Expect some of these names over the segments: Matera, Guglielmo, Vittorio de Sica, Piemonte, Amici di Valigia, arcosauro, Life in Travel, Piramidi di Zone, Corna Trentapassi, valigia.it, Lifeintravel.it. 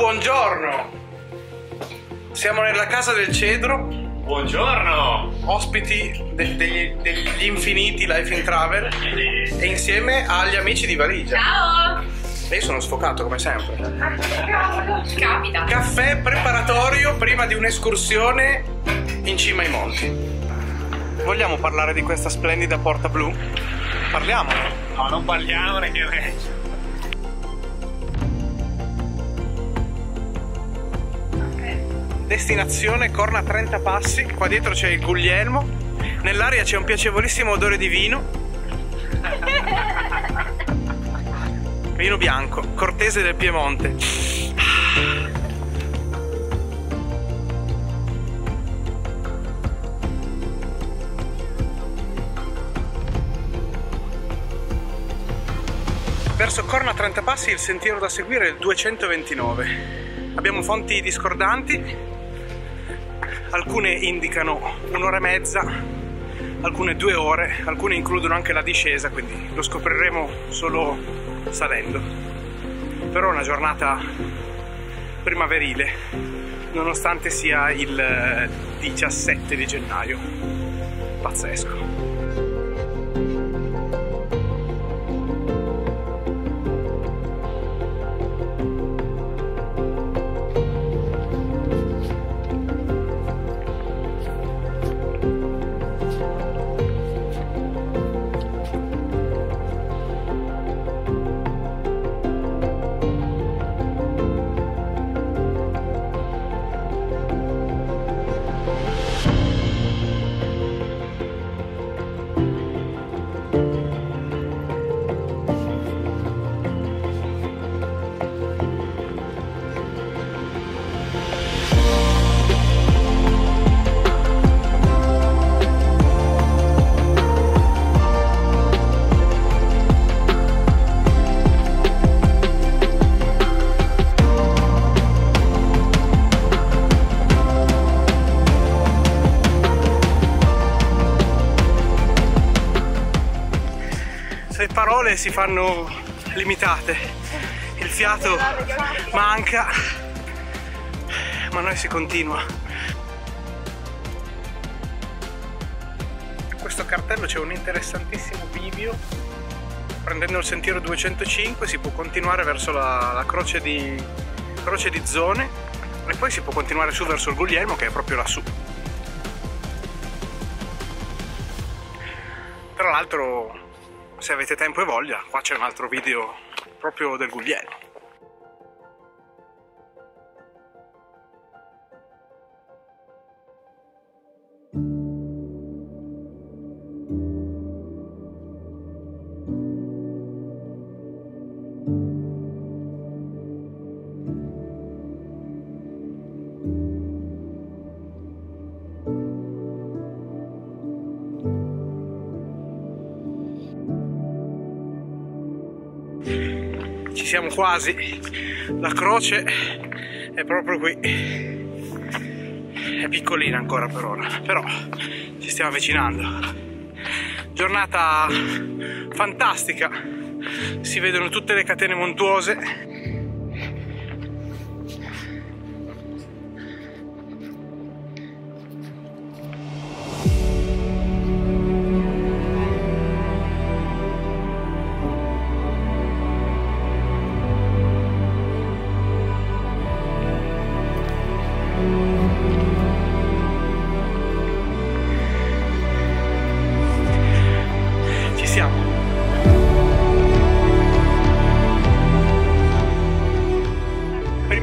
Buongiorno! Siamo nella casa del cedro. Buongiorno! Ospiti degli infiniti Life in Travel e insieme agli amici di Valigia. Ciao! E io sono sfocato come sempre. Capita! Caffè preparatorio prima di un'escursione in cima ai monti. Vogliamo parlare di questa splendida porta blu? Parliamone! No, non parliamone che è meglio. Destinazione Corna Trentapassi, qua dietro c'è il Guglielmo, nell'aria c'è un piacevolissimo odore di vino, vino bianco, cortese del Piemonte. Verso Corna Trentapassi il sentiero da seguire è il 229, abbiamo fonti discordanti. Alcune indicano un'ora e mezza, alcune 2 ore, alcune includono anche la discesa, quindi lo scopriremo solo salendo. Però è una giornata primaverile, nonostante sia il 17 di gennaio. Pazzesco! Le parole si fanno limitate, il fiato manca, ma noi si continua. In questo cartello c'è un interessantissimo bivio, prendendo il sentiero 205 si può continuare verso la croce di Zone e poi si può continuare su verso il Guglielmo, che è proprio lassù. Tra l'altro, se avete tempo e voglia, qua c'è un altro video proprio del Guglielmo. Ci siamo quasi, la croce è proprio qui, è piccolina ancora per ora, però ci stiamo avvicinando. Giornata fantastica, si vedono tutte le catene montuose.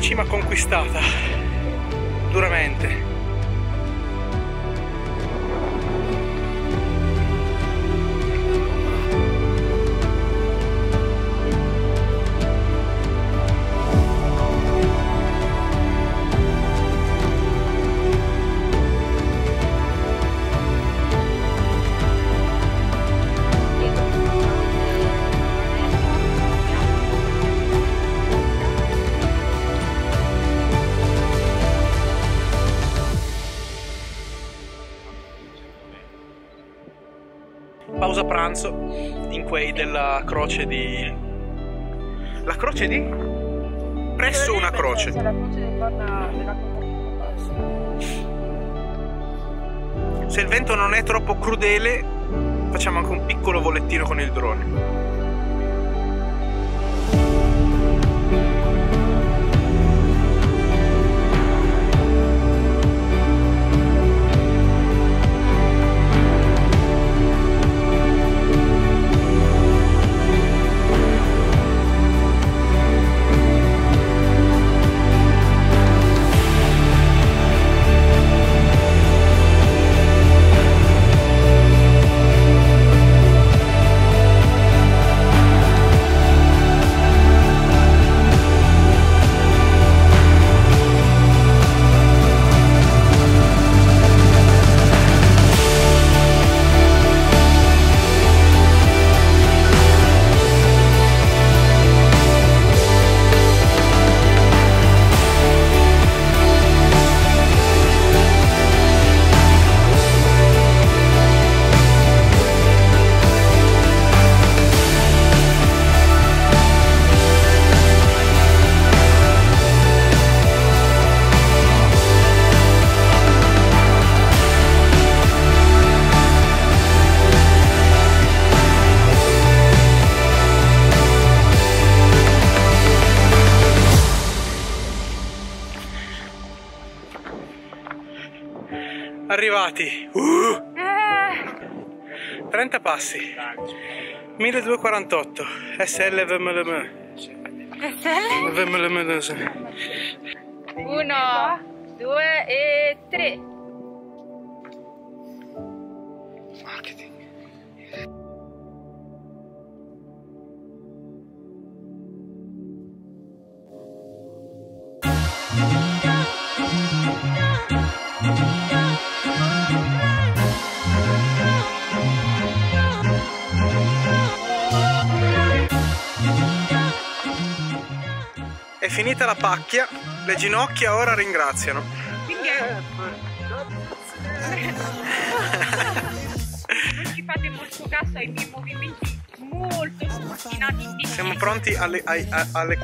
Cima conquistata duramente. Pausa pranzo in quei della croce di... La croce di? presso una croce. C'è la croce della Corna. Se il vento non è troppo crudele, facciamo anche un piccolo volettino con il drone. Arrivati! Trentapassi 1248 SL VMLM SL? VMLM 1, 2 e 3. Marketing. È finita la pacchia, le ginocchia ora ringraziano. Non ci fate molto caso ai miei movimenti molto spassinati. Siamo pronti alle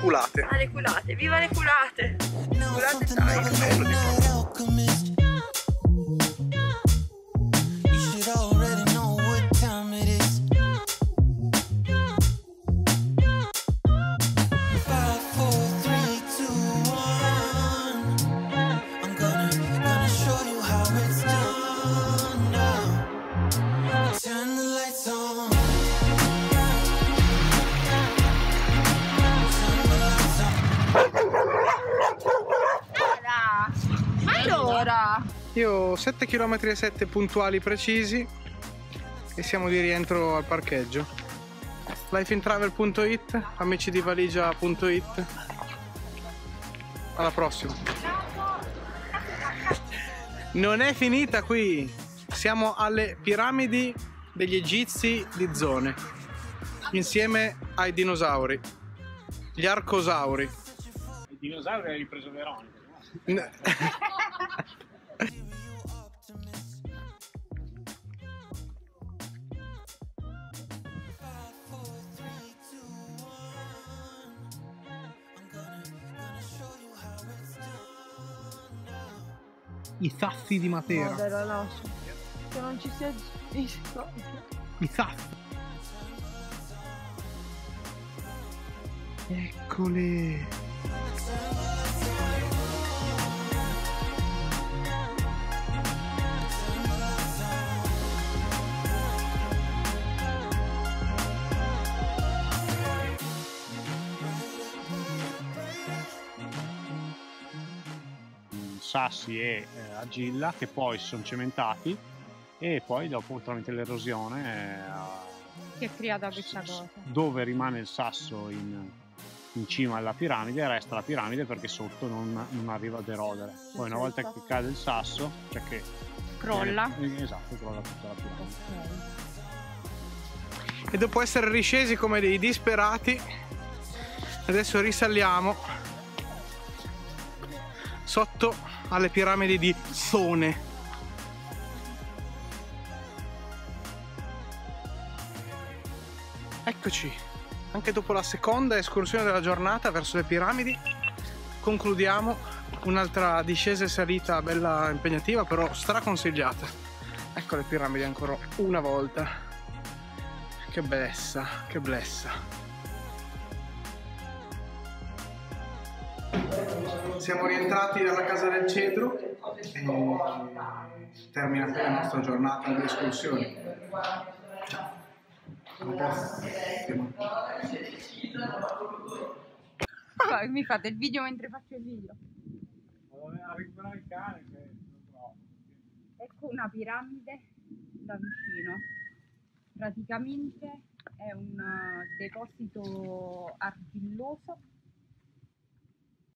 culate. Alle culate, viva le culate! Culate sai. Io 7 km e 7 puntuali precisi e siamo di rientro al parcheggio. Lifeintravel.it, amici di valigia.it. Alla prossima. Non è finita qui. Siamo alle piramidi degli Egizi di Zone, insieme ai dinosauri, gli arcosauri. I dinosauri li ha ripreso Veronica. No. I sassi di Matera. Vabbè, la lascio. Che non ci sia giusto. I sassi. Eccole. Sassi e argilla che poi sono cementati e poi dopo tramite l'erosione che crea da questa cosa dove rimane il sasso in cima alla piramide resta la piramide perché sotto non arriva ad erodere. Poi una volta che cade il sasso, cioè che crolla, esatto, crolla tutta la piramide. Okay. E dopo essere riscesi come dei disperati adesso risaliamo sotto alle piramidi di Zone. Eccoci, anche dopo la seconda escursione della giornata verso le piramidi concludiamo un'altra discesa e salita bella impegnativa, però straconsigliata. Ecco le piramidi ancora una volta. Che blessa, che blessa. Siamo rientrati dalla casa del cedro e termina qui la nostra giornata di escursioni. Ciao. Mi fate il video mentre faccio il video. A recuperare il cane, che non trovo. Ecco una piramide da vicino. Praticamente è un deposito argilloso